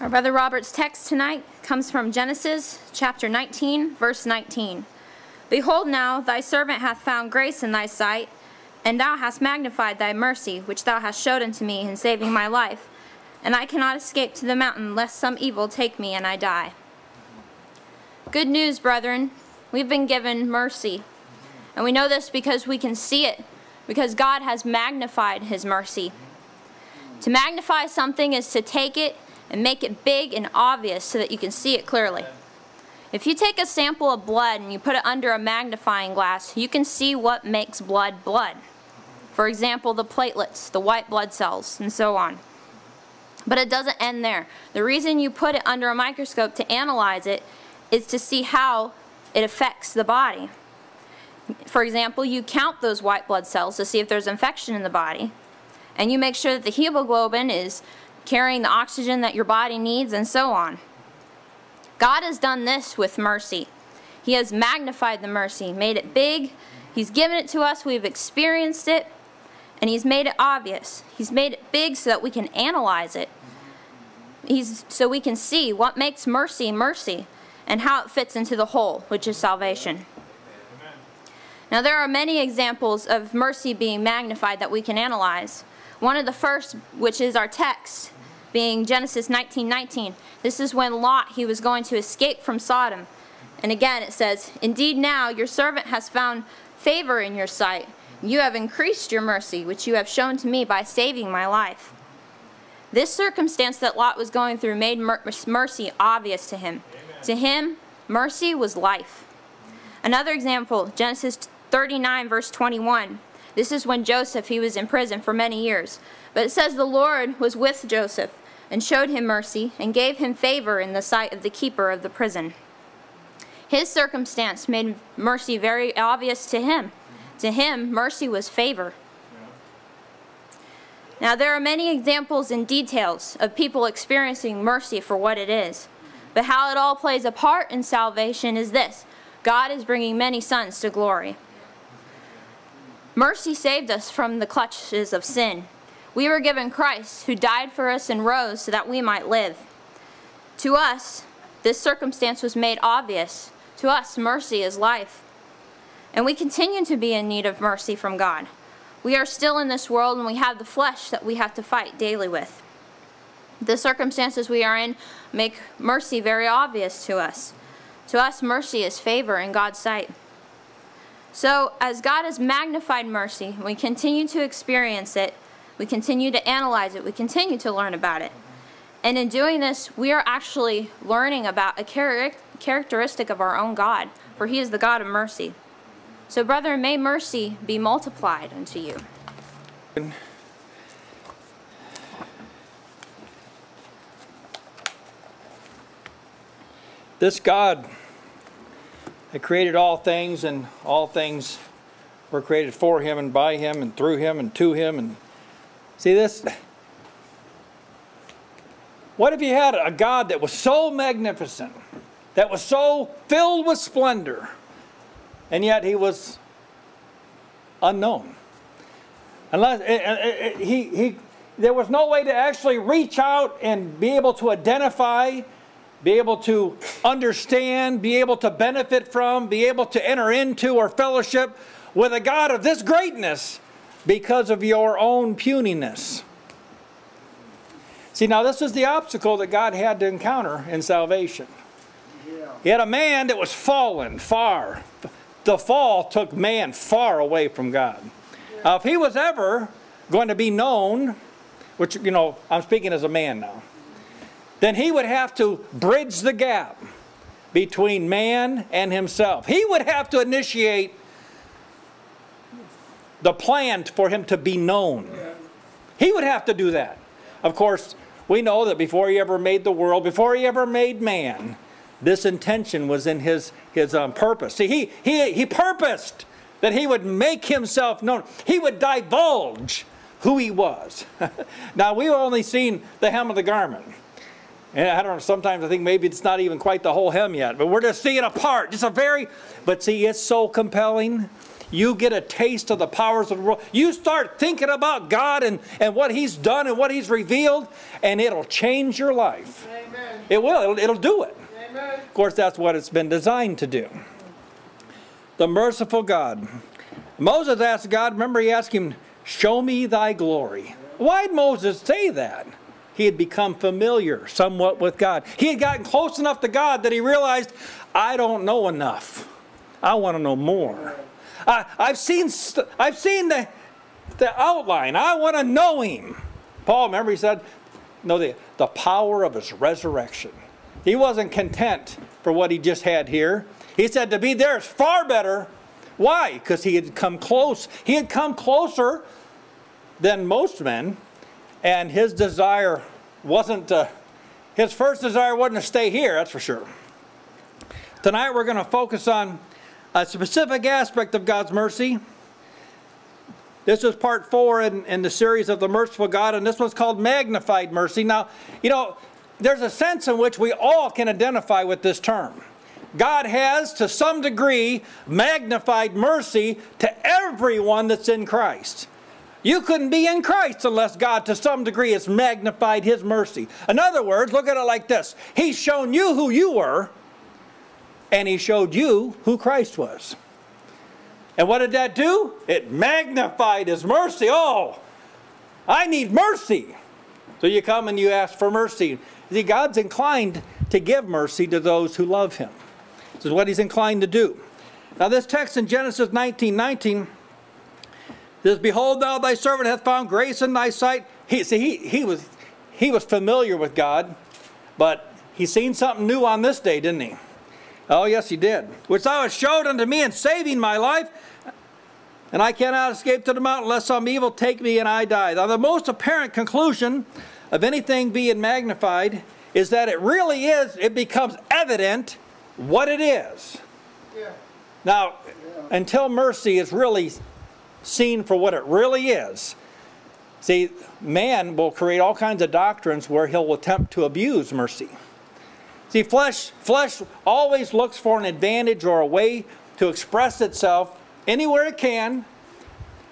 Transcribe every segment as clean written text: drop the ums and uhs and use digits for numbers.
Our Brother Robert's text tonight comes from Genesis chapter 19, verse 19. Behold now, thy servant hath found grace in thy sight, and thou hast magnified thy mercy, which thou hast showed unto me in saving my life. And I cannot escape to the mountain, lest some evil take me and I die. Good news, brethren. We've been given mercy. And we know this because we can see it, because God has magnified his mercy. To magnify something is to take it and make it big and obvious so that you can see it clearly. If you take a sample of blood and you put it under a magnifying glass, you can see what makes blood blood. For example, the platelets, the white blood cells, and so on. But it doesn't end there. The reason you put it under a microscope to analyze it is to see how it affects the body. For example, you count those white blood cells to see if there's infection in the body, and you make sure that the hemoglobin is carrying the oxygen that your body needs, and so on. God has done this with mercy. He has magnified the mercy, made it big. He's given it to us. We've experienced it, and he's made it obvious. He's made it big so that we can analyze it, so we can see what makes mercy mercy and how it fits into the whole, which is salvation. Now, there are many examples of mercy being magnified that we can analyze. One of the first, which is our text, being Genesis 19:19. This is when Lot, he was going to escape from Sodom. And again, it says, Indeed now your servant has found favor in your sight. You have increased your mercy, which you have shown to me by saving my life. This circumstance that Lot was going through made mercy obvious to him. Amen. To him, mercy was life. Another example, Genesis 39, verse 21. This is when Joseph, he was in prison for many years. But it says the Lord was with Joseph and showed him mercy and gave him favor in the sight of the keeper of the prison. His circumstance made mercy very obvious to him. To him, mercy was favor. Now, there are many examples and details of people experiencing mercy for what it is. But how it all plays a part in salvation is this: God is bringing many sons to glory. Mercy saved us from the clutches of sin. We were given Christ, who died for us and rose so that we might live. To us, this circumstance was made obvious. To us, mercy is life. And we continue to be in need of mercy from God. We are still in this world, and we have the flesh that we have to fight daily with. The circumstances we are in make mercy very obvious to us. To us, mercy is favor in God's sight. So, as God has magnified mercy, we continue to experience it, we continue to analyze it, we continue to learn about it. And in doing this, we are actually learning about a characteristic of our own God, for he is the God of mercy. So, brethren, may mercy be multiplied unto you. This God that created all things, and all things were created for him and by him and through him and to him. And see this? What if you had a God that was so magnificent, that was so filled with splendor, and yet he was unknown? Unless there was no way to actually reach out and be able to identify, be able to understand, be able to benefit from, be able to enter into or fellowship with a God of this greatness because of your own puniness. See, now this is the obstacle that God had to encounter in salvation. He had a man that was fallen far. The fall took man far away from God. If he was ever going to be known, which, you know, I'm speaking as a man now, then he would have to bridge the gap between man and himself. He would have to initiate the plan for him to be known. He would have to do that. Of course, we know that before he ever made the world, before he ever made man, this intention was in his purpose. See, he purposed that he would make himself known. He would divulge who he was. Now, we've only seen the hem of the garment. And I don't know, sometimes I think maybe it's not even quite the whole hem yet, but we're just seeing a part, just a very, but see, it's so compelling. you get a taste of the powers of the world. You start thinking about God and what He's done and what He's revealed, and it'll change your life. Amen. It will. It'll do it. Amen. Of course, that's what it's been designed to do. The merciful God. Moses asked God, remember he asked Him, show me thy glory. Why did Moses say that? He had become familiar somewhat with God. He had gotten close enough to God that he realized, I don't know enough. I want to know more. I've seen the outline. I want to know Him. Paul, remember he said, no, the power of His resurrection. He wasn't content for what he just had here. He said to be there is far better. Why? Because he had come close. He had come closer than most men, and his desire wasn't, his first desire wasn't to stay here, that's for sure. Tonight we're going to focus on a specific aspect of God's mercy. This is part 4 in the series of the merciful God, and this one's called magnified mercy. Now, you know, there's a sense in which we all can identify with this term. God has, to some degree, magnified mercy to everyone that's in Christ. You couldn't be in Christ unless God, to some degree, has magnified His mercy. In other words, look at it like this. He's shown you who you were, and He showed you who Christ was. And what did that do? It magnified His mercy. Oh, I need mercy. So you come and you ask for mercy. See, God's inclined to give mercy to those who love Him. This is what He's inclined to do. Now this text in Genesis 19:19 says, behold, thou thy servant hath found grace in thy sight. He was familiar with God, but he seen something new on this day, didn't he? Oh, yes, he did. Which thou hast showed unto me in saving my life, and I cannot escape to the mountain, lest some evil take me and I die. Now the most apparent conclusion of anything being magnified is that it really is, it becomes evident what it is. Yeah. Now, yeah, until mercy is really seen for what it really is. See, man will create all kinds of doctrines where he'll attempt to abuse mercy. See, flesh always looks for an advantage or a way to express itself anywhere it can.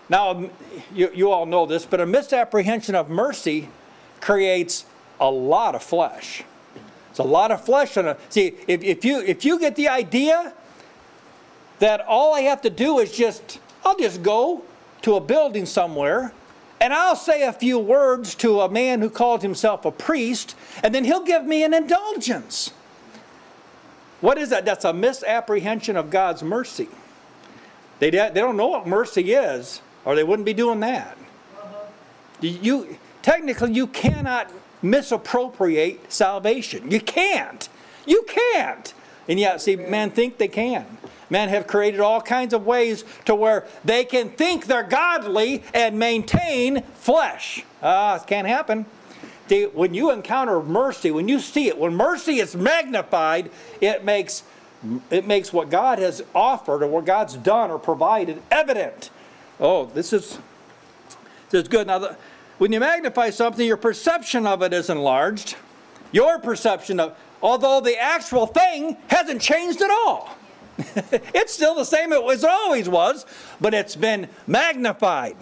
Now, you all know this, but a misapprehension of mercy creates a lot of flesh. It's a lot of flesh. See, if you get the idea that all I have to do is I'll just go to a building somewhere and I'll say a few words to a man who called himself a priest and then he'll give me an indulgence. What is that? That's a misapprehension of God's mercy. They don't know what mercy is, or they wouldn't be doing that. Technically, you cannot misappropriate salvation. You can't. You can't. And yet, see, man think they can. Men have created all kinds of ways to where they can think they're godly and maintain flesh. It can't happen. When you encounter mercy, when you see it, when mercy is magnified, it makes what God has offered or what God's done or provided evident. Oh, this is good. Now, when you magnify something, your perception of it is enlarged. Your perception of, although the actual thing hasn't changed at all. It's still the same as it always was, but it's been magnified.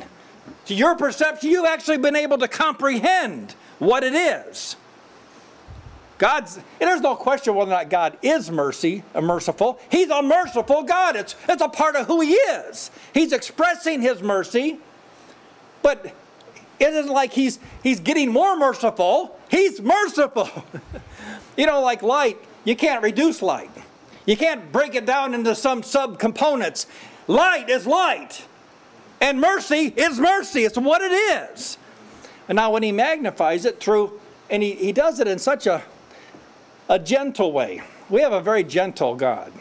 To your perception, you've actually been able to comprehend what it is. There's no question whether or not God is merciful. He's a merciful God. It's a part of who He is. He's expressing His mercy, but it isn't like he's getting more merciful. He's merciful. You know, like light, you can't reduce light. You can't break it down into some sub-components. Light is light. And mercy is mercy. It's what it is. And now when He magnifies it and he does it in such a gentle way. We have a very gentle God.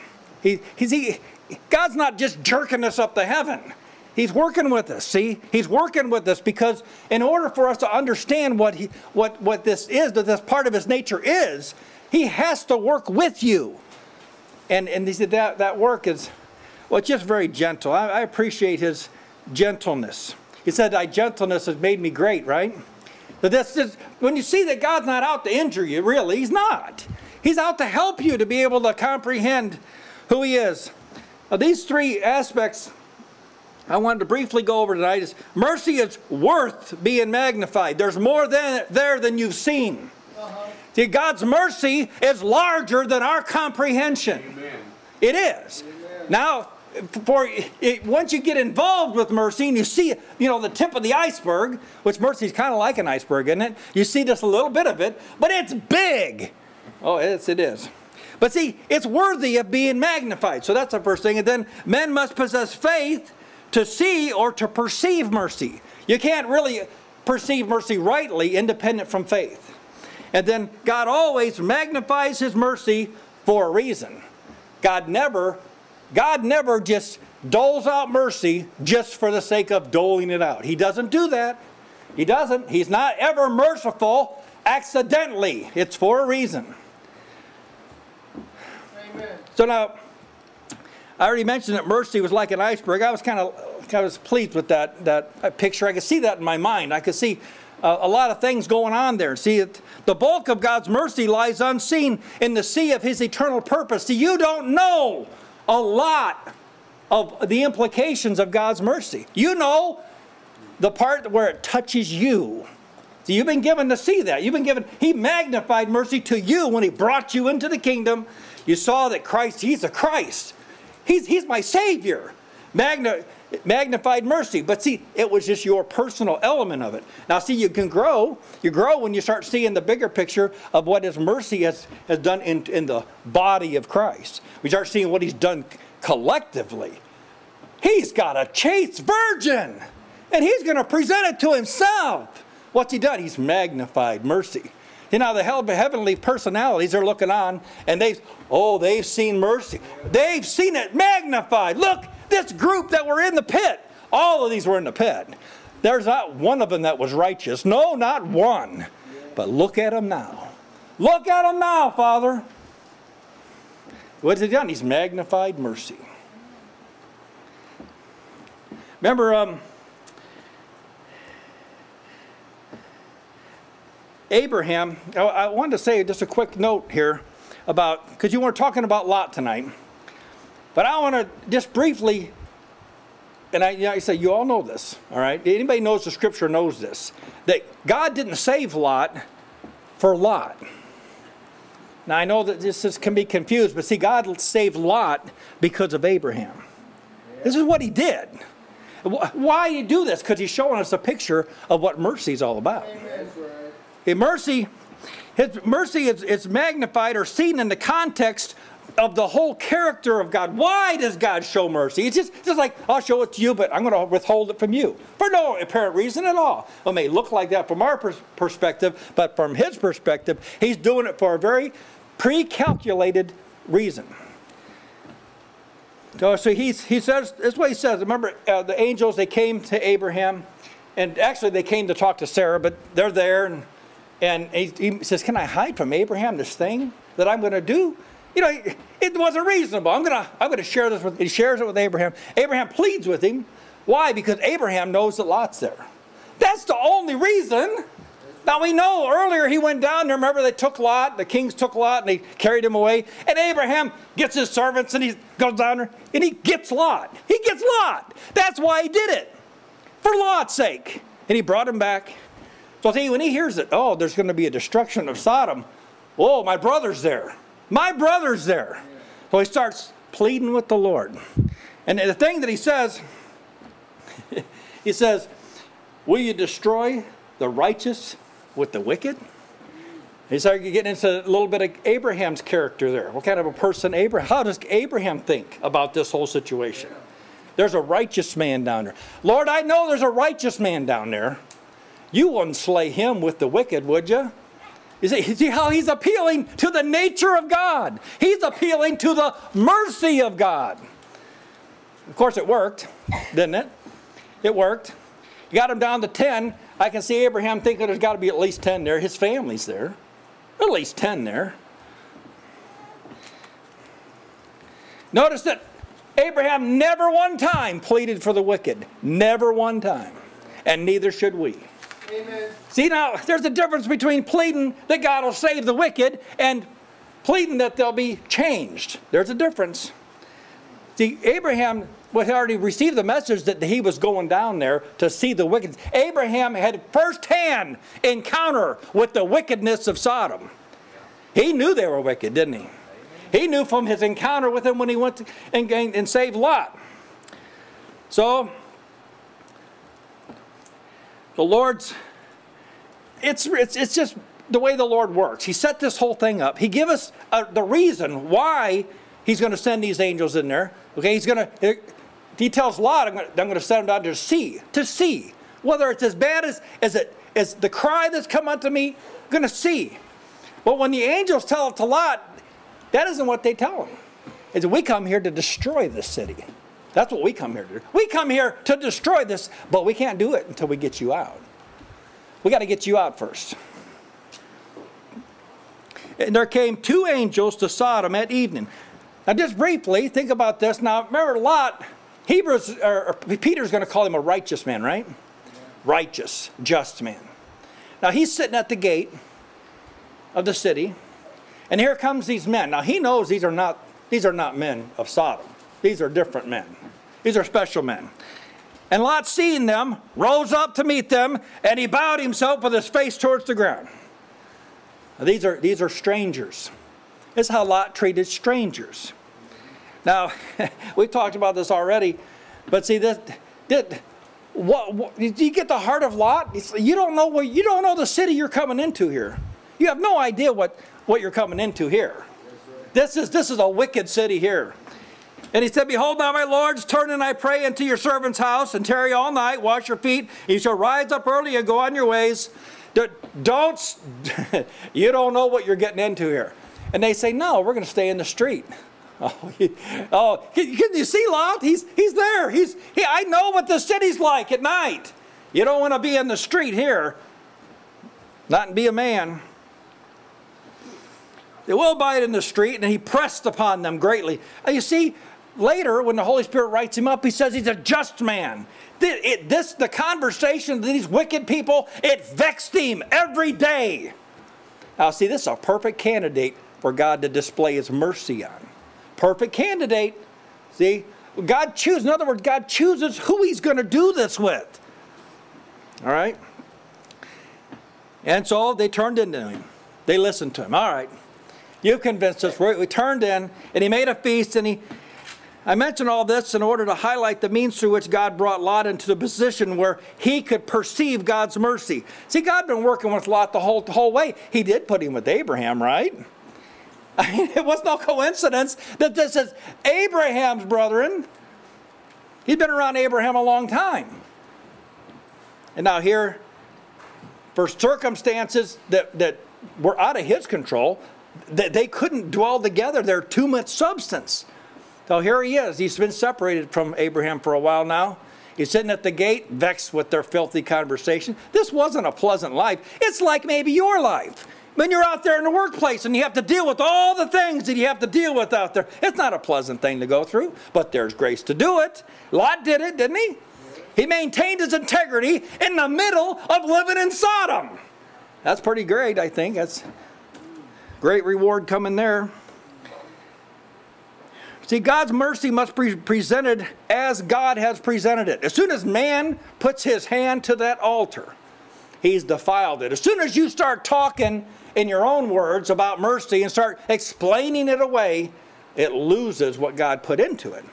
God's not just jerking us up to heaven. He's working with us, see? He's working with us because in order for us to understand what this is, that this part of His nature is, He has to work with you. And He said that work is, well, it's just very gentle. I appreciate His gentleness. He said, thy gentleness has made me great, right? But when you see that God's not out to injure you, really, He's not. He's out to help you to be able to comprehend who He is. Now, these three aspects I wanted to briefly go over tonight is mercy is worth being magnified. There's more there than you've seen. See, God's mercy is larger than our comprehension. Amen. It is. Amen. Now, once you get involved with mercy and you see, the tip of the iceberg, which mercy is kind of like an iceberg, isn't it? You see just a little bit of it, but it's big. Oh, it is. But see, it's worthy of being magnified. So that's the first thing. And then men must possess faith to see or to perceive mercy. You can't really perceive mercy rightly independent from faith. And then God always magnifies His mercy for a reason. God never just doles out mercy just for the sake of doling it out. He doesn't do that. He doesn't. He's not ever merciful accidentally. It's for a reason. Amen. So now, I already mentioned that mercy was like an iceberg. I was kind of pleased with that picture. I could see that in my mind. I could see a lot of things going on there. See, the bulk of God's mercy lies unseen in the sea of His eternal purpose. See, you don't know a lot of the implications of God's mercy. You know the part where it touches you. See, you've been given to see that. You've been given, He magnified mercy to you when He brought you into the kingdom. You saw that Christ, He's a Christ. He's my Savior. Magnified mercy. But see, it was just your personal element of it. Now see, you can grow. You grow when you start seeing the bigger picture of what His mercy has done in the body of Christ. We start seeing what He's done collectively. He's got a chaste virgin, and He's going to present it to Himself. What's He done? He's magnified mercy. You know, the heavenly personalities are looking on, and they've seen mercy. They've seen it magnified. Look, this group that were in the pit, all of these were in the pit. There's not one of them that was righteous. No, not one. But look at them now. Look at them now, Father. What's He done? He's magnified mercy. Remember, Abraham, I wanted to say just a quick note here about, because you weren't talking about Lot tonight, but I want to just briefly, and I say you all know this, all right? Anybody knows the Scripture knows this, that God didn't save Lot for Lot. Now I know that this can be confused, but see, God saved Lot because of Abraham. This is what He did. Why did He do this? Because He's showing us a picture of what mercy is all about. Amen. His mercy is magnified or seen in the context of the whole character of God. Why does God show mercy? It's just like, I'll show it to you, but I'm going to withhold it from you. For no apparent reason at all. It may look like that from our perspective, but from His perspective, He's doing it for a very pre-calculated reason. So he says, that's what He says. Remember, the angels, they came to Abraham, and actually they came to talk to Sarah, but they're there, and he says, can I hide from Abraham this thing that I'm going to do? You know, it wasn't reasonable. I'm going to share this with, he shares it with Abraham. Abraham pleads with him. Why? Because Abraham knows that Lot's there. That's the only reason. Now we know earlier he went down there. Remember they took Lot, the kings took Lot, and they carried him away. And Abraham gets his servants and he goes down there and he gets Lot. He gets Lot. That's why he did it. For Lot's sake. And he brought him back. So see, when he hears it, oh, there's going to be a destruction of Sodom. Oh, my brother's there. My brother's there. So he starts pleading with the Lord. And the thing that he says, he says, will you destroy the righteous with the wicked? He's getting into a little bit of Abraham's character there. What kind of a person Abraham? How does Abraham think about this whole situation? There's a righteous man down there. Lord, I know there's a righteous man down there. You wouldn't slay him with the wicked, would you? You see how he's appealing to the nature of God. He's appealing to the mercy of God. Of course, it worked, didn't it? It worked. You got him down to 10. I can see Abraham thinking there's got to be at least 10 there. His family's there. At least 10 there. Notice that Abraham never one time pleaded for the wicked. Never one time. And neither should we. Amen. See, now, there's a difference between pleading that God will save the wicked and pleading that they'll be changed. There's a difference. See, Abraham Well, he already received the message that he was going down there to see the wickedness. Abraham had firsthand encounter with the wickedness of Sodom. He knew they were wicked, didn't he? He knew from his encounter with him when he went to, and saved Lot. So, the Lord's, it's just the way the Lord works. He set this whole thing up. He gave us the reason why he's going to send these angels in there. Okay, he's going to, he tells Lot, I'm going to send him down there to see. Whether it's as bad as the cry that's come unto me, I'm going to see. But when the angels tell it to Lot, that isn't what they tell him. It's we come here to destroy this city. That's what we come here to do. We come here to destroy this, but we can't do it until we get you out. We got to get you out first. And there came two angels to Sodom at evening. Now just briefly, think about this. Now remember Lot, Peter's going to call him a righteous man, right? Yeah. Righteous, just man. Now he's sitting at the gate of the city, and here comes these men. Now he knows these are not men of Sodom. These are different men. These are special men. And Lot, seeing them, rose up to meet them, and he bowed himself with his face towards the ground. Now, these are strangers. This is how Lot treated strangers. Now, we've talked about this already, but see this. Did you get the heart of Lot? You don't know the city you're coming into here. You have no idea what you're coming into here. This is a wicked city here. And he said, Behold now, my lords, turn and I pray into your servant's house and tarry all night, wash your feet, you shall rise up early and go on your ways. You don't know what you're getting into here. And they say, No, we're going to stay in the street. Oh, can you see Lot? He's there. I know what the city's like at night. You don't want to be in the street here. Not and be a man. They will abide in the street, and he pressed upon them greatly. You see, later when the Holy Spirit writes him up, he says he's a just man. The conversation of these wicked people, it vexed him every day. Now see, this is a perfect candidate for God to display his mercy on. Perfect candidate. See, God chooses. In other words, God chooses who he's going to do this with. All right? And so they turned into him. They listened to him. All right. You've convinced us. We turned in, and he made a feast, and he... I mention all this in order to highlight the means through which God brought Lot into the position where he could perceive God's mercy. See, God had been working with Lot the whole way. He did put him with Abraham, right? I mean, it was no coincidence that this is Abraham's brethren. He'd been around Abraham a long time. And now here, for circumstances that were out of his control, they couldn't dwell together. They're too much substance. So here he is. He's been separated from Abraham for a while now. He's sitting at the gate, vexed with their filthy conversation. This wasn't a pleasant life. It's like maybe your life. When you're out there in the workplace and you have to deal with all the things that you have to deal with out there, it's not a pleasant thing to go through, but there's grace to do it. Lot did it, didn't he? He maintained his integrity in the middle of living in Sodom. That's pretty great, I think. That's... great reward coming there. See, God's mercy must be presented as God has presented it. As soon as man puts his hand to that altar, he's defiled it. As soon as you start talking in your own words about mercy and start explaining it away, it loses what God put into it.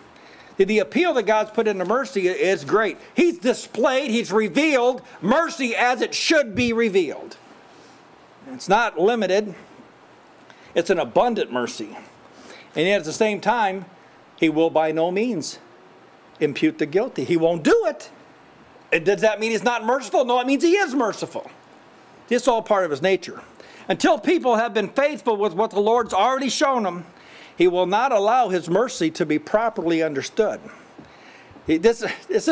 The appeal that God's put into mercy is great. He's displayed, he's revealed mercy as it should be revealed. It's not limited. It's an abundant mercy. And yet at the same time, he will by no means impute the guilty. He won't do it. Does that mean he's not merciful? No, it means he is merciful. It's all part of his nature. Until people have been faithful with what the Lord's already shown them, he will not allow his mercy to be properly understood. This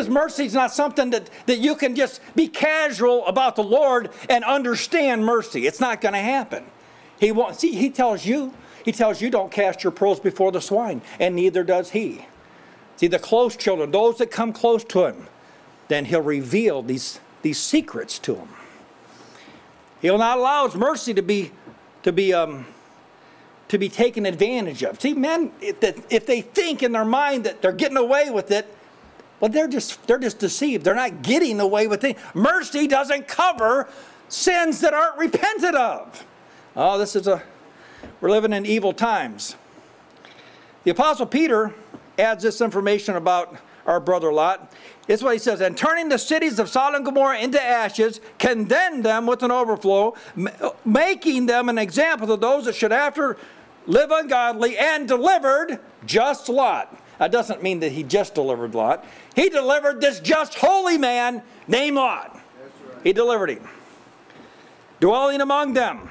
mercy is not something that you can just be casual about the Lord and understand mercy. It's not going to happen. He won't, see, he tells you don't cast your pearls before the swine, and neither does he. See, the close children, those that come close to him, then he'll reveal these secrets to them. He'll not allow his mercy to be to be taken advantage of. See, men, if they think in their mind that they're getting away with it, well, they're just deceived. They're not getting away with it. Mercy doesn't cover sins that aren't repented of. Oh, this is we're living in evil times. The Apostle Peter adds this information about our brother Lot. It's what he says, and turning the cities of Sodom and Gomorrah into ashes, condemned them with an overflow, making them an example to those that should after live ungodly, and delivered just Lot. That doesn't mean that he just delivered Lot. He delivered this just holy man named Lot. That's right. He delivered him. Dwelling among them,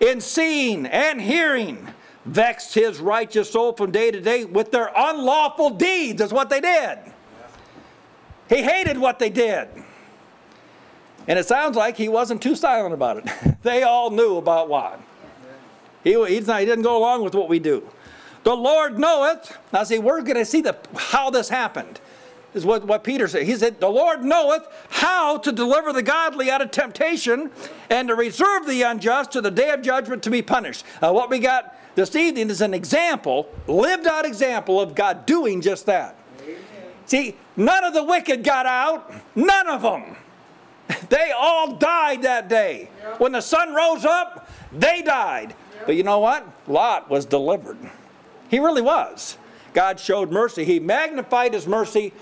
in seeing and hearing, vexed his righteous soul from day to day with their unlawful deeds, is what they did. He hated what they did. And it sounds like he wasn't too silent about it. They all knew about Lot. He didn't go along with what we do. The Lord knoweth. Now see, we're going to see how this happened. Is what Peter said. He said, the Lord knoweth how to deliver the godly out of temptation and to reserve the unjust to the day of judgment to be punished. What we got this evening is an example, lived out example of God doing just that. Amen. See, none of the wicked got out. None of them. They all died that day. Yep. When the sun rose up, they died. Yep. But you know what? Lot was delivered. He really was. God showed mercy. He magnified his mercy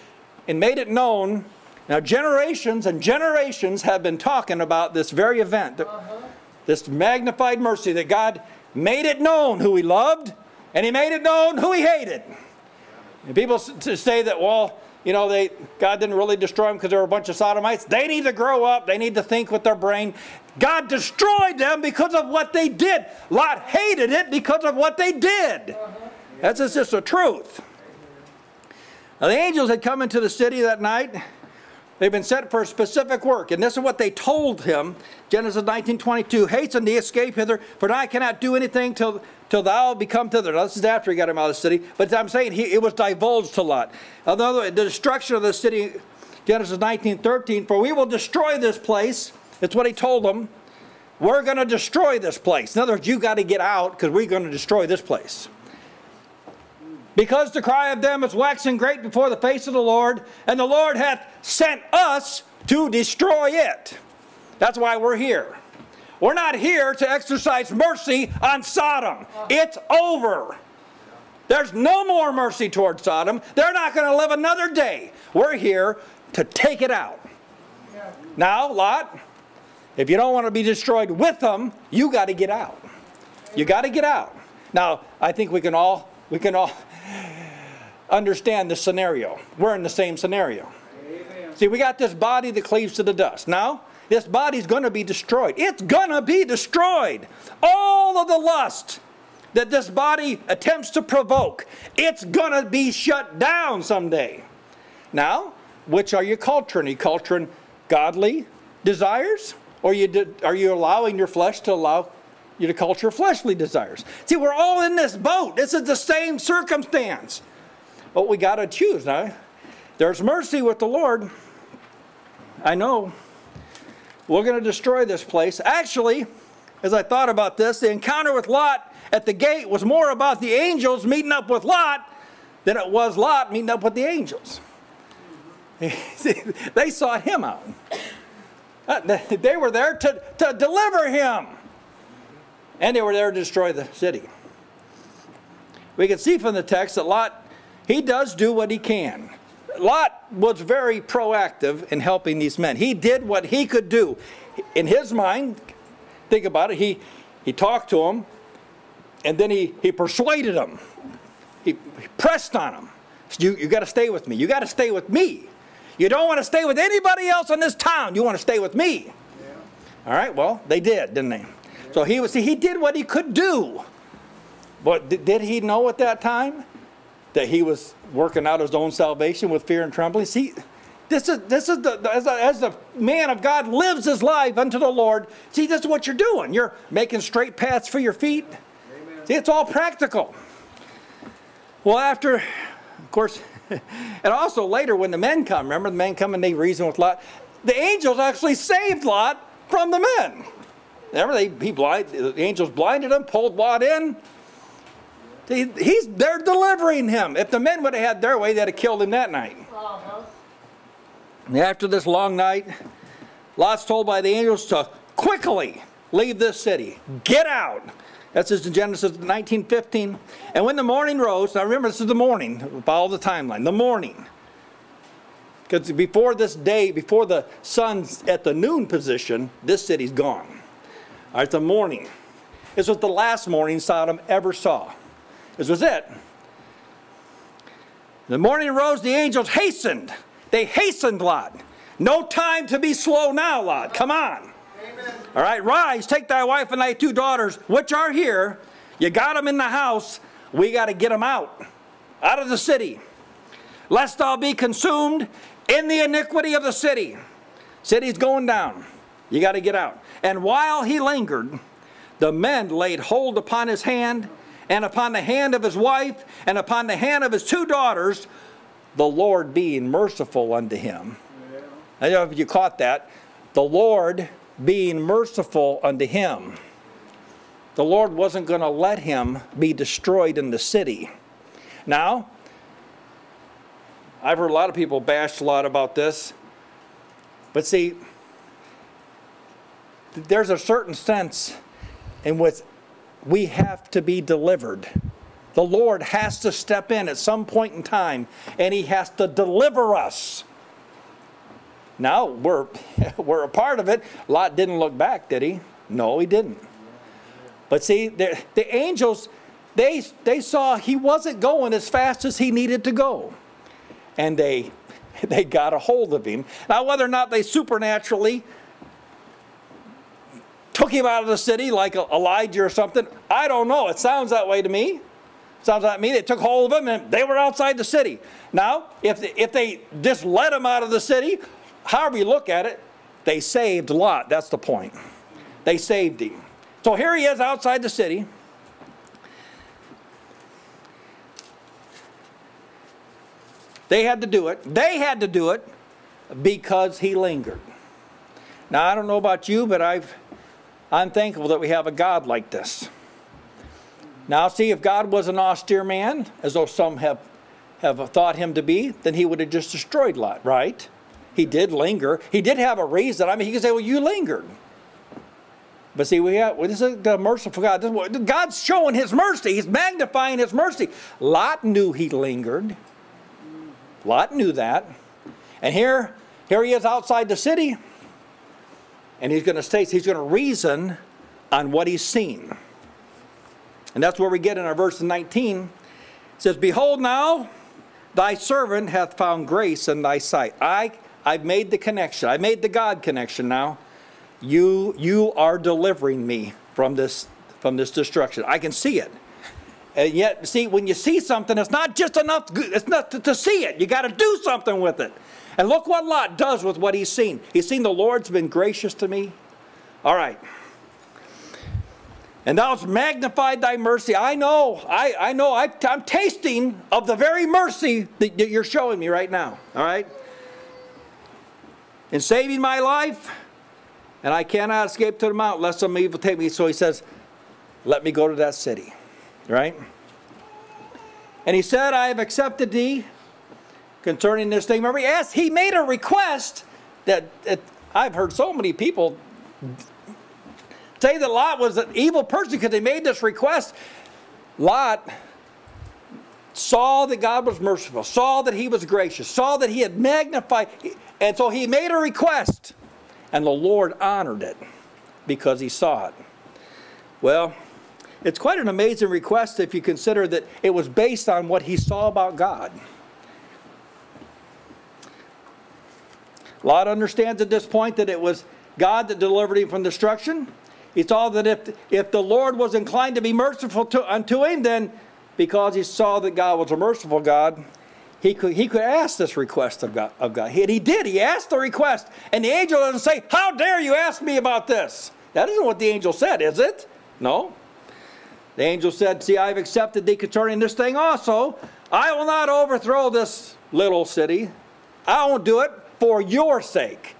and made it known. Now generations and generations have been talking about this very event. This magnified mercy that God made it known who he loved, and he made it known who he hated. And people say that, well, you know, God didn't really destroy them because they were a bunch of sodomites. They need to grow up. They need to think with their brain. God destroyed them because of what they did. Lot hated it because of what they did. That's just the truth. Now, the angels had come into the city that night. They've been sent for a specific work. And this is what they told him. Genesis 19:22, hasten thee, escape hither, for I cannot do anything till thou become thither. Now, this is after he got him out of the city. But I'm saying it was divulged to Lot. Another way, the destruction of the city, Genesis 19:13, for we will destroy this place. That's what he told them. We're going to destroy this place. In other words, you've got to get out because we're going to destroy this place. Because the cry of them is waxing great before the face of the Lord, and the Lord hath sent us to destroy it. That's why we're here. We're not here to exercise mercy on Sodom. It's over. There's no more mercy towards Sodom. They're not going to live another day. We're here to take it out. Now, Lot, if you don't want to be destroyed with them, you got to get out. You got to get out. Now, I think we can all understand the scenario. We're in the same scenario. Amen. See, we got this body that cleaves to the dust. Now, this body's going to be destroyed. It's going to be destroyed. All of the lust that this body attempts to provoke, it's going to be shut down someday. Now, which are you culturing? Are you culturing godly desires? Or are you allowing your flesh to allow you to culture fleshly desires? See, we're all in this boat. This is the same circumstance. But we got to choose. Now, there's mercy with the Lord. I know. We're going to destroy this place. Actually, as I thought about this, the encounter with Lot at the gate was more about the angels meeting up with Lot than it was Lot meeting up with the angels. They sought him out. They were there to deliver him. And they were there to destroy the city. We can see from the text that Lot, he does do what he can. Lot was very proactive in helping these men. He did what he could do. In his mind, think about it, he talked to them, and then he persuaded them. He pressed on them. You got to stay with me. You got to stay with me. You don't want to stay with anybody else in this town. You want to stay with me. Yeah. All right, well, they did, didn't they? So he did what he could do. But did he know at that time that he was working out his own salvation with fear and trembling? See, as the man of God lives his life unto the Lord, see, this is what you're doing. You're making straight paths for your feet. Amen. See, it's all practical. Well, after, of course, and also later when the men come, remember the men come and they reason with Lot. The angels actually saved Lot from the men. Remember, the angels blinded him, pulled Lot in, They're delivering him. If the men would have had their way, they'd have killed him that night. Uh-huh. And after this long night, Lot's told by the angels to quickly leave this city. Get out. That's in Genesis 19:15. And when the morning rose, now remember this is the morning, follow the timeline, the morning. Because before this day, before the sun's at the noon position, this city's gone. All right, the morning. This was the last morning Sodom ever saw. This was it. The morning rose, the angels hastened. They hastened Lot. No time to be slow now, Lot. Come on. Amen. All right, rise, take thy wife and thy two daughters, which are here. You got them in the house. We got to get them out of the city. Lest thou be consumed in the iniquity of the city. City's going down. You got to get out. And while he lingered, the men laid hold upon his hand, and upon the hand of his wife, and upon the hand of his two daughters, the Lord being merciful unto him. Yeah. I don't know if you caught that. The Lord being merciful unto him. The Lord wasn't going to let him be destroyed in the city. Now, I've heard a lot of people bash a lot about this. But see, there's a certain sense in which we have to be delivered. The Lord has to step in at some point in time, and he has to deliver us. Now, we're a part of it. Lot didn't look back, did he? No, he didn't. But see, the angels, they saw he wasn't going as fast as he needed to go. And they got a hold of him. Now, whether or not they supernaturally took him out of the city like Elijah or something, I don't know. It sounds that way to me. Sounds like me. They took hold of him and they were outside the city. Now, if they just let him out of the city, however you look at it, they saved Lot. That's the point. They saved him. So here he is outside the city. They had to do it. They had to do it because he lingered. Now, I don't know about you, but I'm thankful that we have a God like this. Now, see, if God was an austere man, as though some have thought him to be, then he would have just destroyed Lot, right? He did linger. He did have a reason. I mean, he could say, well, you lingered. But see, this is the merciful God. God's showing his mercy. He's magnifying his mercy. Lot knew he lingered. Lot knew that. And here he is outside the city. And he's going to reason on what he's seen. And that's where we get in our verse 19. It says, behold now, thy servant hath found grace in thy sight. I've made the connection. I made the God connection now. You are delivering me from this destruction. I can see it. And yet, see, when you see something, it's not just enough. It's not to see it. You got to do something with it. And look what Lot does with what he's seen. He's seen the Lord's been gracious to me. All right. And thou hast magnified thy mercy. I know, I'm tasting of the very mercy that you're showing me right now. All right? In saving my life, and I cannot escape to the mount, lest some evil take me. So he says, let me go to that city. Right? And he said, I have accepted thee concerning this thing. Remember, he made a request that I've heard so many people say that Lot was an evil person because they made this request. Lot saw that God was merciful, saw that he was gracious, saw that he had magnified, and so he made a request, and the Lord honored it because he saw it. Well, it's quite an amazing request if you consider that it was based on what he saw about God. Lot understands at this point that it was God that delivered him from destruction. He saw that if the Lord was inclined to be merciful unto him, then because he saw that God was a merciful God, he could ask this request of God. And he did. He asked the request. And the angel doesn't say, how dare you ask me about this? That isn't what the angel said, is it? No. The angel said, see, I have accepted thee concerning this thing also. I will not overthrow this little city. I won't do it for your sake.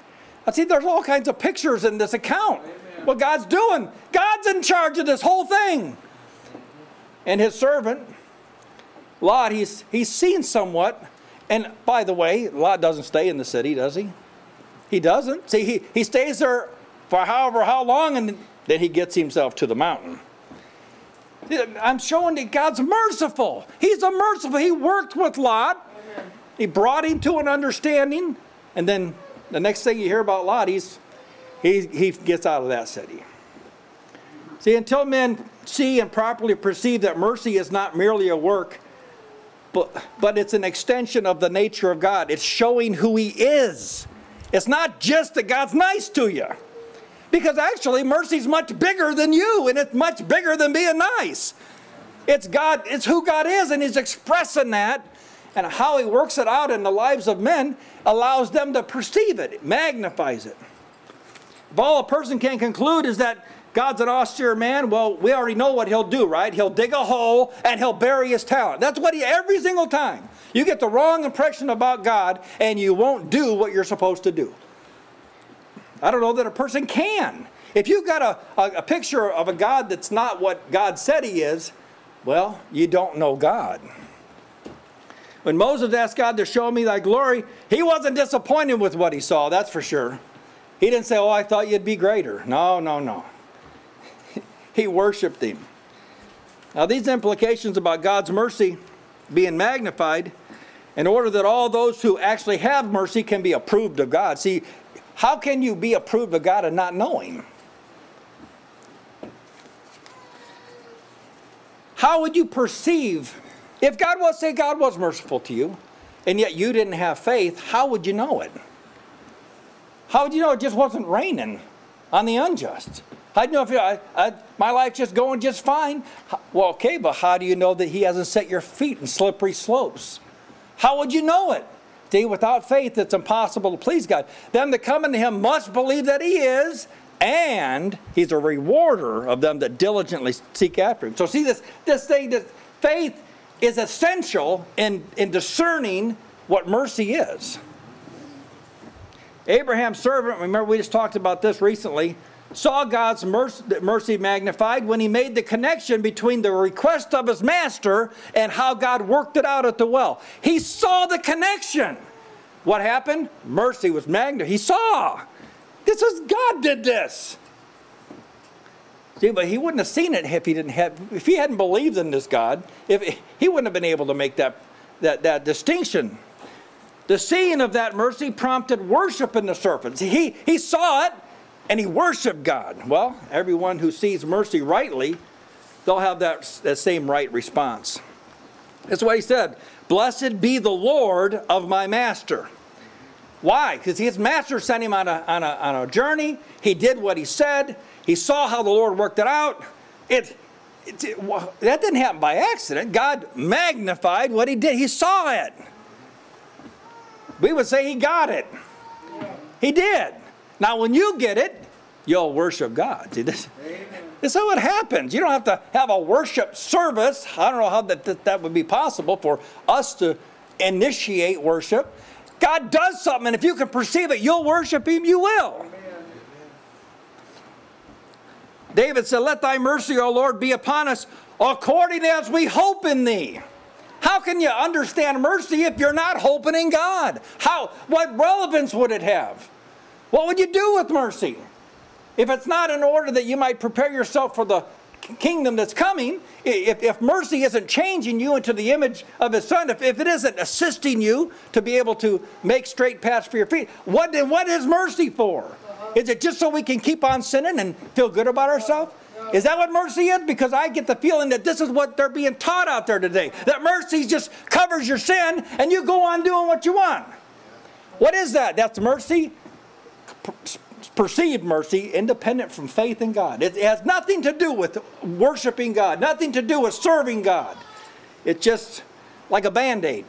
Now, see, there's all kinds of pictures in this account. Amen. What God's doing. God's in charge of this whole thing. And his servant, Lot, he's seen somewhat. And by the way, Lot doesn't stay in the city, does he? He doesn't. See, he stays there for how long, and then he gets himself to the mountain. I'm showing that God's merciful. He's a merciful. He worked with Lot. Amen. He brought him to an understanding. And then the next thing you hear about Lot, he gets out of that city. See, until men see and properly perceive that mercy is not merely a work, but it's an extension of the nature of God. It's showing who He is. It's not just that God's nice to you. Because actually, mercy's much bigger than you, and it's much bigger than being nice. It's God. It's who God is, and He's expressing that, and how He works it out in the lives of men allows them to perceive it. It magnifies it. If all a person can conclude is that God's an austere man, well, we already know what He'll do, right? He'll dig a hole, and He'll bury His talent. That's what He, every single time. You get the wrong impression about God, and you won't do what you're supposed to do. I don't know that a person can. If you've got a picture of a God that's not what God said He is, well, you don't know God. When Moses asked God to show me thy glory, he wasn't disappointed with what he saw, that's for sure. He didn't say, oh, I thought you'd be greater. No, no, no. He worshiped Him. Now, these implications about God's mercy being magnified in order that all those who actually have mercy can be approved of God. See, how can you be approved of God and not know Him? How would you perceive, if God was, say God was merciful to you, and yet you didn't have faith, how would you know it? How would you know it just wasn't raining on the unjust? I'd know if my life's just going just fine. Well, okay, but how do you know that He hasn't set your feet in slippery slopes? How would you know it? Without faith, it's impossible to please God. Them that come unto Him must believe that He is, and He's a rewarder of them that diligently seek after Him. So see this thing, that faith is essential in discerning what mercy is. Abraham's servant, remember we just talked about this recently, saw God's mercy magnified when he made the connection between the request of his master and how God worked it out at the well. He saw the connection. What happened? Mercy was magnified. He saw. This is God did this. See, but he wouldn't have seen it if he didn't have, if he hadn't believed in this God. If he wouldn't have been able to make that distinction. The seeing of that mercy prompted worship in the servant. He saw it. And he worshiped God. Well, everyone who sees mercy rightly, they'll have that same right response. That's what he said. Blessed be the Lord of my master. Why? Because his master sent him on a journey. He did what he said. He saw how the Lord worked it out. That didn't happen by accident. God magnified what he did. He saw it. We would say he got it. He did. Now, when you get it, you'll worship God. See, this is how it happens. You don't have to have a worship service. I don't know how that would be possible for us to initiate worship. God does something, and if you can perceive it, you'll worship Him, you will. Amen. David said, let thy mercy, O Lord, be upon us according as we hope in thee. How can you understand mercy if you're not hoping in God? What relevance would it have? What would you do with mercy? If it's not in order that you might prepare yourself for the kingdom that's coming, if mercy isn't changing you into the image of His Son, if it isn't assisting you to be able to make straight paths for your feet, what is mercy for? Is it just so we can keep on sinning and feel good about ourselves? Is that what mercy is? Because I get the feeling that this is what they're being taught out there today, that mercy just covers your sin and you go on doing what you want. What is that? That's mercy. Perceived mercy independent from faith in God. It has nothing to do with worshiping God, nothing to do with serving God. It's just like a band-aid.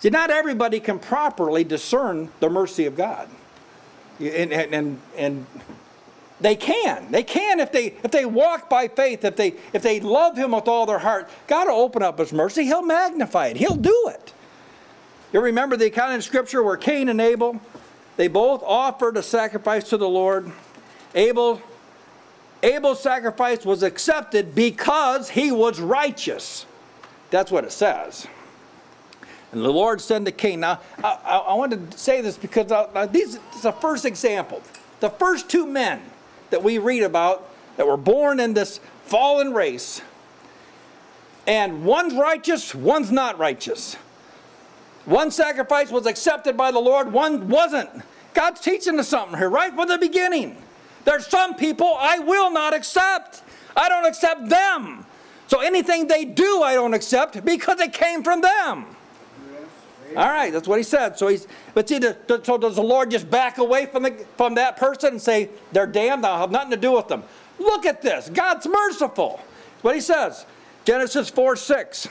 See, not everybody can properly discern the mercy of God. And they can. They can if they walk by faith, if they love Him with all their heart. God will open up His mercy. He'll magnify it. He'll do it. You remember the account in Scripture where Cain and Abel, they both offered a sacrifice to the Lord. Abel Abel's sacrifice was accepted because he was righteous. That's what it says. And the Lord said to Cain. Now, I want to say this because this is the first example. The first two men that we read about that were born in this fallen race. And one's righteous, one's not righteous. One sacrifice was accepted by the Lord, one wasn't. God's teaching us something here right from the beginning. There's some people I will not accept. I don't accept them. So anything they do I don't accept because it came from them. All right, that's what he said. So so does the Lord just back away from that person and say, they're damned, I'll have nothing to do with them? Look at this. God's merciful. That's what he says. Genesis 4:6.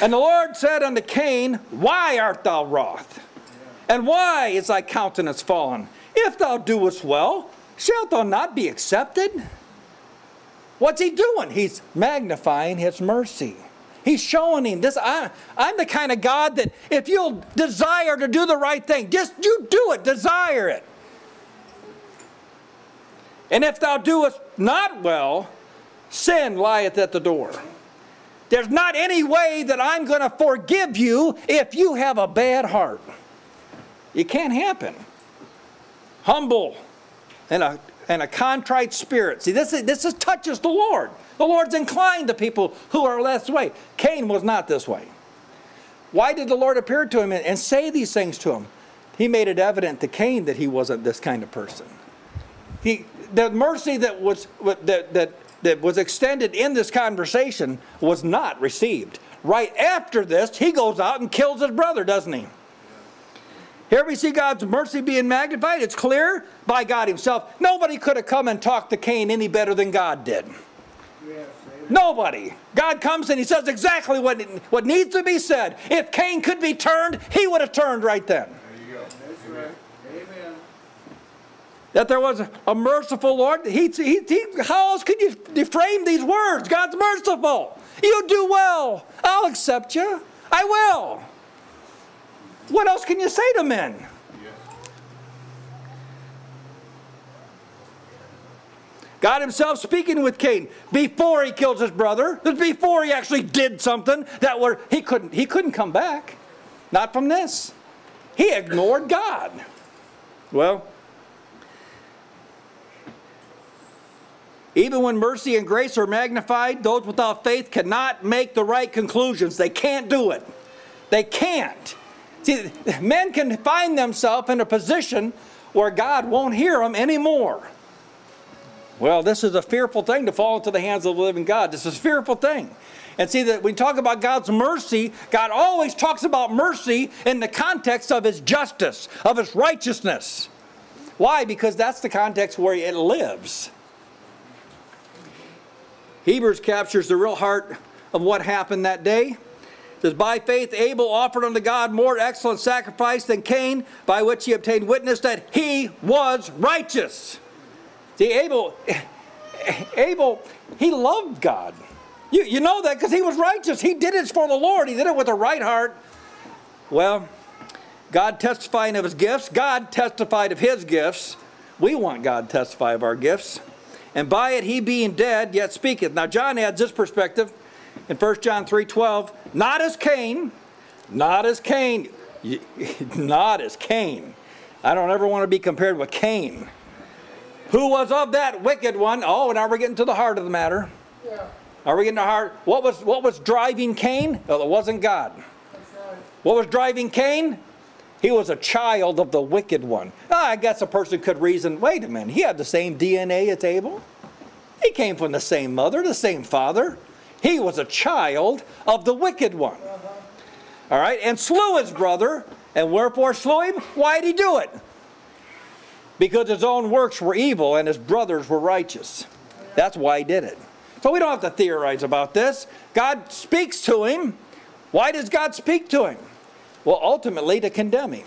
And the Lord said unto Cain, why art thou wroth? And why is thy countenance fallen? If thou doest well, shalt thou not be accepted? What's he doing? He's magnifying his mercy. He's showing him this. I'm the kind of God that if you'll desire to do the right thing, just you do it, desire it. And if thou doest not well, sin lieth at the door. There's not any way that I'm going to forgive you if you have a bad heart. It can't happen. Humble and a contrite spirit. See, this touches the Lord. The Lord's inclined to people who are less way. Cain was not this way. Why did the Lord appear to him and say these things to him? He made it evident to Cain that he wasn't this kind of person. The mercy that was extended in this conversation was not received. Right after this, he goes out and kills his brother, doesn't he? Here we see God's mercy being magnified. It's clear by God himself. Nobody could have come and talked to Cain any better than God did. Yes, nobody. God comes and he says exactly what needs to be said. If Cain could be turned, he would have turned right then. There you go. That's right. Amen. That there was a merciful Lord. How else could you deframe these words? God's merciful. You do well. I'll accept you. I will. What else can you say to men? Yes. God himself speaking with Cain before he kills his brother, before he actually did something that he couldn't come back. Not from this. He ignored God. Well, even when mercy and grace are magnified, those without faith cannot make the right conclusions. They can't do it. They can't. See, men can find themselves in a position where God won't hear them anymore. Well, this is a fearful thing to fall into the hands of the living God. This is a fearful thing. And see, that when we talk about God's mercy, God always talks about mercy in the context of his justice, of his righteousness. Why? Because that's the context where it lives. Hebrews captures the real heart of what happened that day. It says, by faith Abel offered unto God more excellent sacrifice than Cain, by which he obtained witness that he was righteous. See, Abel, he loved God. You know that because he was righteous. He did it for the Lord. He did it with a right heart. Well, God testifying of his gifts. God testified of his gifts. We want God to testify of our gifts. And by it he being dead yet speaketh. Now John adds this perspective. In 1 John 3:12, not as Cain, not as Cain, not as Cain. I don't ever want to be compared with Cain, who was of that wicked one. Oh, now we're getting to the heart of the matter. Yeah. Are we getting to the heart? What was driving Cain? Well, it wasn't God. That's right. What was driving Cain? He was a child of the wicked one. Ah, I guess a person could reason, wait a minute, he had the same DNA as Abel. He came from the same mother, the same father. He was a child of the wicked one. All right, and slew his brother. And wherefore slew him? Why did he do it? Because his own works were evil and his brothers were righteous. That's why he did it. So we don't have to theorize about this. God speaks to him. Why does God speak to him? Well, ultimately to condemn him,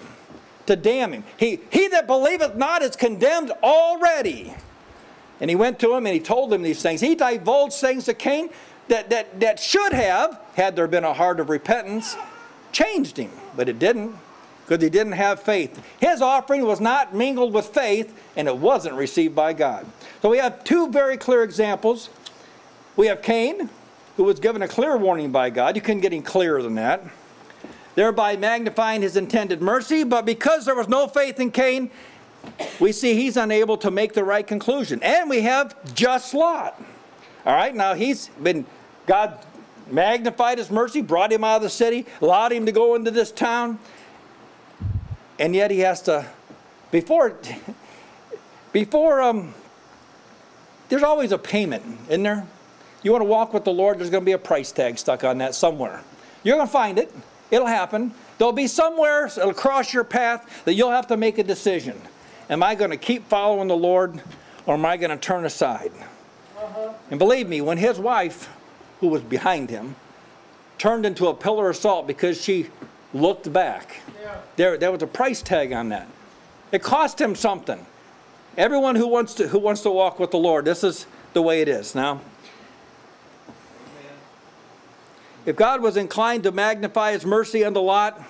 to damn him. He that believeth not is condemned already. And he went to him and he told him these things. He divulged things to Cain that should have, had there been a heart of repentance, changed him. But it didn't, because he didn't have faith. His offering was not mingled with faith, and it wasn't received by God. So we have two very clear examples. We have Cain, who was given a clear warning by God. You couldn't get any clearer than that. Thereby magnifying his intended mercy. But because there was no faith in Cain, we see he's unable to make the right conclusion. And we have just Lot. All right, now he's been, God magnified his mercy, brought him out of the city, allowed him to go into this town. And yet he has to, there's always a payment, isn't there? You want to walk with the Lord, there's going to be a price tag stuck on that somewhere. You're going to find it. It'll happen. There'll be somewhere across your path that you'll have to make a decision. Am I going to keep following the Lord, or am I going to turn aside? And believe me, when his wife, who was behind him, turned into a pillar of salt because she looked back, there was a price tag on that. It cost him something. Everyone who wants to walk with the Lord, this is the way it is. Now, if God was inclined to magnify his mercy unto Lot,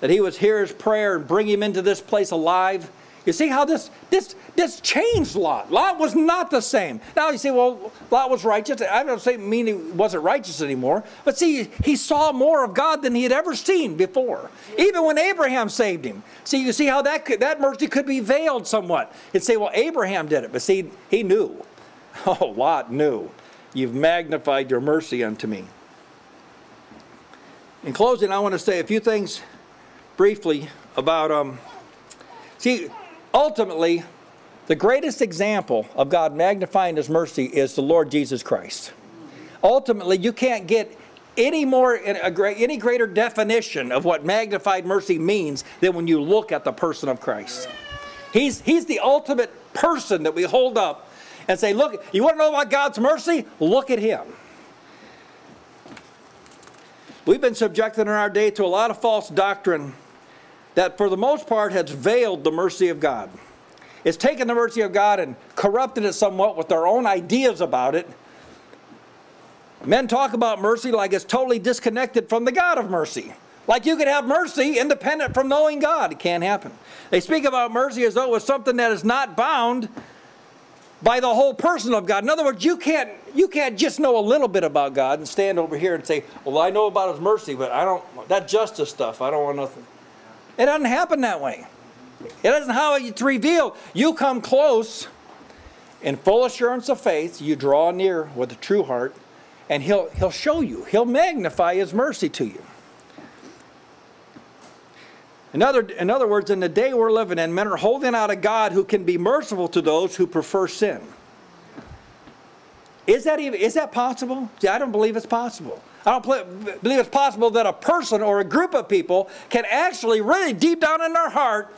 that he would hear his prayer and bring him into this place alive. You see how this changed Lot. Lot was not the same. Now you say, well, Lot was righteous. I don't mean he wasn't righteous anymore. But see, he saw more of God than he had ever seen before. Even when Abraham saved him. See, you see how that mercy could be veiled somewhat. You'd say, well, Abraham did it. But see, he knew. Oh, Lot knew. You've magnified your mercy unto me. In closing, I want to say a few things briefly about... see... Ultimately, the greatest example of God magnifying his mercy is the Lord Jesus Christ. Ultimately, you can't get any greater definition of what magnified mercy means than when you look at the person of Christ. He's the ultimate person that we hold up and say, look, you want to know about God's mercy? Look at him. We've been subjected in our day to a lot of false doctrine that for the most part has veiled the mercy of God. It's taken the mercy of God and corrupted it somewhat with their own ideas about it. Men talk about mercy like it's totally disconnected from the God of mercy. Like you could have mercy independent from knowing God. It can't happen. They speak about mercy as though it's something that is not bound by the whole person of God. In other words, you can't just know a little bit about God and stand over here and say, well, I know about his mercy, but I don't, that justice stuff, I don't want nothing. It doesn't happen that way. It isn't how it's revealed. You come close in full assurance of faith. You draw near with a true heart, and He'll show you. He'll magnify His mercy to you. In other words, in the day we're living in, men are holding out a God who can be merciful to those who prefer sin. Is that possible? See, I don't believe it's possible. I don't believe it's possible that a person or a group of people can actually really deep down in their heart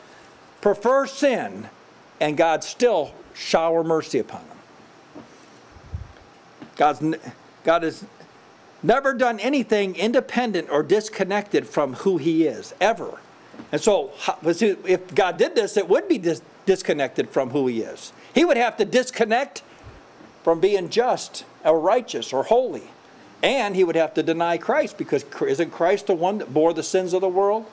prefer sin and God still shower mercy upon them. God has never done anything independent or disconnected from who He is, ever. And so if God did this, it would be disconnected from who He is. He would have to disconnect from being just or righteous or holy. And he would have to deny Christ, because isn't Christ the one that bore the sins of the world?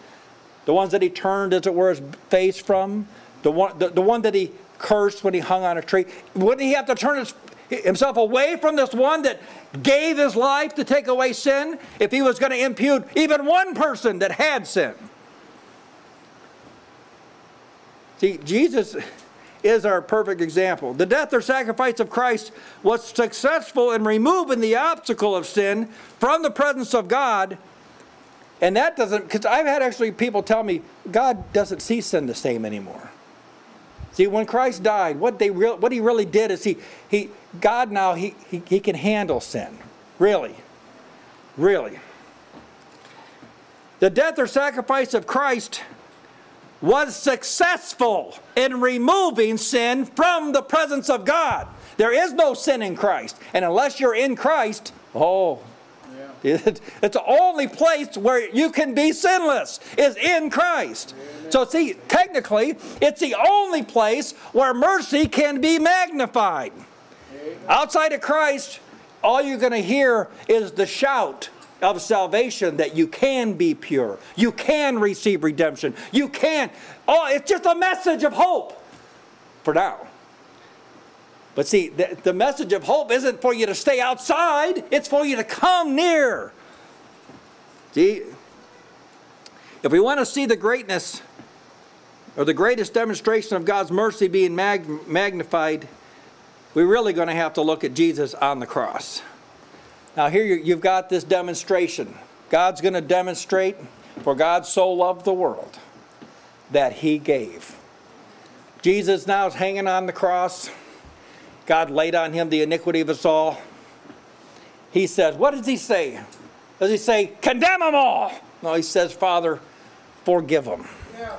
The ones that he turned, as it were, his face from? The one that he cursed when he hung on a tree? Wouldn't he have to turn himself away from this one that gave his life to take away sin if he was going to impute even one person that had sin? See, Jesus is our perfect example. The death or sacrifice of Christ was successful in removing the obstacle of sin from the presence of God. And that doesn't, because I've had actually people tell me, God doesn't see sin the same anymore. See, when Christ died, what he really did is God now can handle sin. Really. Really. The death or sacrifice of Christ was successful in removing sin from the presence of God. There is no sin in Christ. And unless you're in Christ, it's the only place where you can be sinless is in Christ. Amen. So see, technically, it's the only place where mercy can be magnified. Amen. Outside of Christ, all you're going to hear is the shout of salvation, that you can be pure. You can receive redemption. You can. Oh, it's just a message of hope for now. But see, the message of hope isn't for you to stay outside. It's for you to come near. See, if we want to see the greatness or the greatest demonstration of God's mercy being magnified, we're really going to have to look at Jesus on the cross. Now here you've got this demonstration. God's going to demonstrate, for God so loved the world that he gave. Jesus now is hanging on the cross. God laid on him the iniquity of us all. He says, what does he say? Does he say, condemn them all? No, he says, Father, forgive them. Yeah.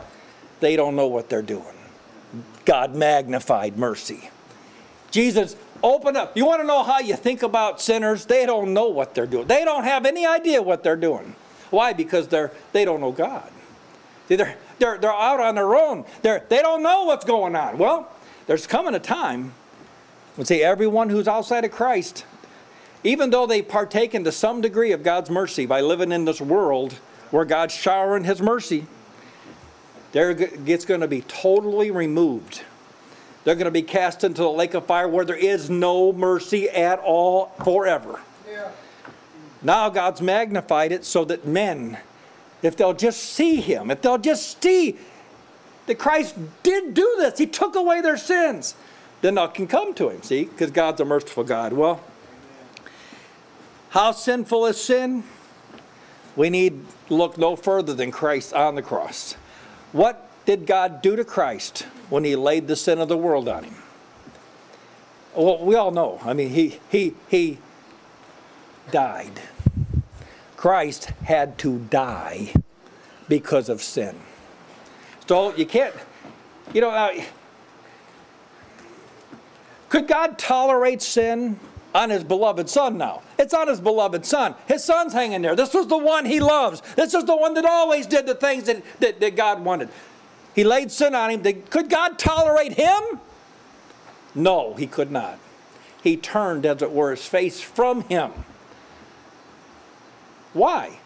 They don't know what they're doing. God magnified mercy. Jesus, open up. You want to know how you think about sinners? They don't know what they're doing. They don't have any idea what they're doing. Why? Because they don't know God. See, they're out on their own. They don't know what's going on. Well, there's coming a time when, see, everyone who's outside of Christ, even though they partake into some degree of God's mercy by living in this world where God's showering his mercy, it's going to be totally removed. They're going to be cast into the lake of fire where there is no mercy at all forever. Yeah. Now God's magnified it so that men, if they'll just see him, if they'll just see that Christ did do this, he took away their sins, then they can come to him, see, because God's a merciful God. Well, how sinful is sin? We need look no further than Christ on the cross. What did God do to Christ when he laid the sin of the world on him? Well, we all know. I mean, he died. Christ had to die because of sin. So you can't, you know, could God tolerate sin on his beloved son now? It's on his beloved son. His son's hanging there. This was the one he loves. This is the one that always did the things that God wanted. He laid sin on him. Could God tolerate him? No, he could not. He turned, as it were, his face from him. Why?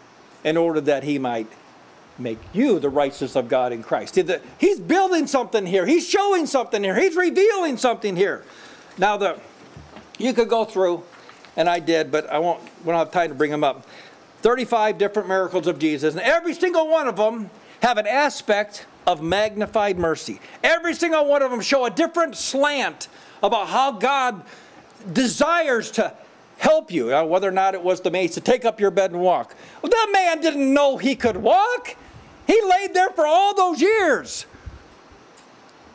In order that he might make you the righteousness of God in Christ. He's building something here. He's showing something here. He's revealing something here. Now, you could go through, and I did, but we don't have time to bring them up. 35 different miracles of Jesus, and every single one of them have an aspect of magnified mercy. Every single one of them show a different slant about how God desires to help you. Now, whether or not it was the man to take up your bed and walk. Well, that man didn't know he could walk. He laid there for all those years.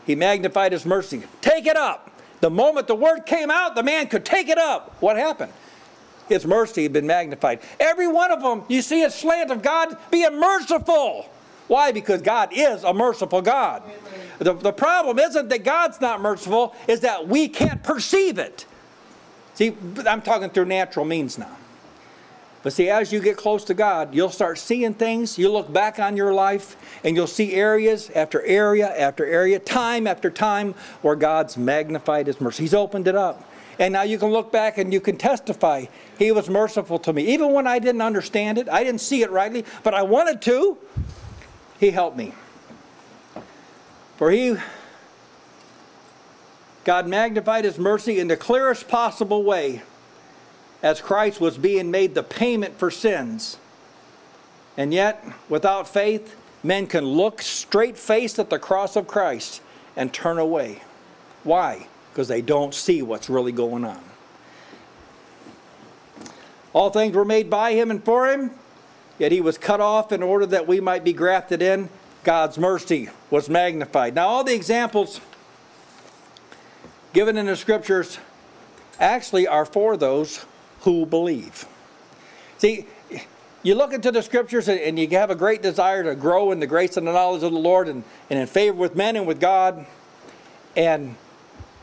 He magnified his mercy. Take it up. The moment the word came out, the man could take it up. What happened? His mercy had been magnified. Every one of them, you see a slant of God being merciful. Why? Because God is a merciful God. The problem isn't that God's not merciful, is that we can't perceive it. See, I'm talking through natural means now. But see, as you get close to God, you'll start seeing things. You'll look back on your life, and you'll see areas after area after area, time after time, where God's magnified his mercy. He's opened it up. And now you can look back and you can testify, he was merciful to me. Even when I didn't understand it, I didn't see it rightly, but I wanted to, he helped me. For God magnified his mercy in the clearest possible way, as Christ was being made the payment for sins. And yet, without faith, men can look straight-faced at the cross of Christ and turn away. Why? Because they don't see what's really going on. All things were made by him and for him, yet he was cut off in order that we might be grafted in. God's mercy was magnified. Now, all the examples given in the Scriptures actually are for those who believe. See, you look into the Scriptures and you have a great desire to grow in the grace and the knowledge of the Lord and in favor with men and with God. But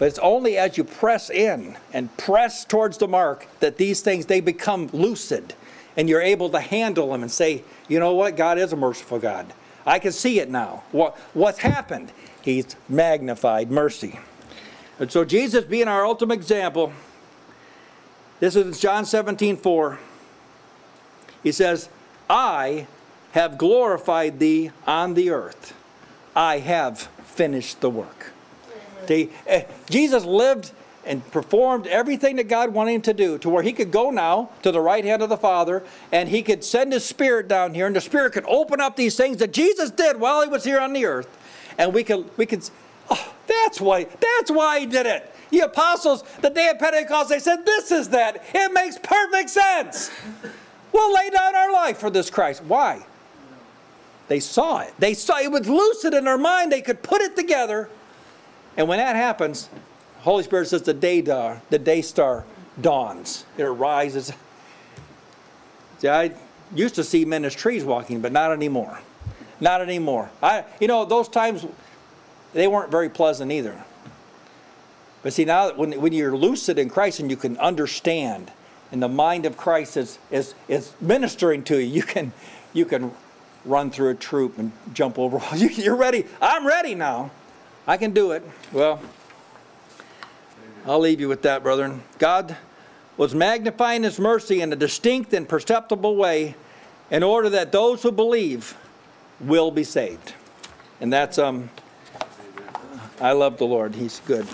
it's only as you press in and press towards the mark that these things, they become lucid. And you're able to handle them and say, you know what? God is a merciful God. I can see it now. What's happened? He's magnified mercy. And so Jesus being our ultimate example, this is John 17:4. He says, I have glorified thee on the earth. I have finished the work. See, Jesus lived and performed everything that God wanted him to do, to where he could go now to the right hand of the Father, and he could send his Spirit down here, and the Spirit could open up these things that Jesus did while he was here on the earth. And we could oh, that's why he did it. The apostles, the day of Pentecost, they said, this is that. It makes perfect sense. We'll lay down our life for this Christ. Why? They saw it. They saw it was lucid in their mind. They could put it together. And when that happens, the Holy Spirit says the day star dawns. It arises. See, I used to see men as trees walking, but not anymore. Not anymore. Those times, they weren't very pleasant either. But see, now when you're lucid in Christ and you can understand, and the mind of Christ is ministering to you, you can run through a troop and jump over. You're ready. I'm ready now. I can do it. Well, I'll leave you with that, brethren. God was magnifying His mercy in a distinct and perceptible way in order that those who believe will be saved. And that's, I love the Lord. He's good.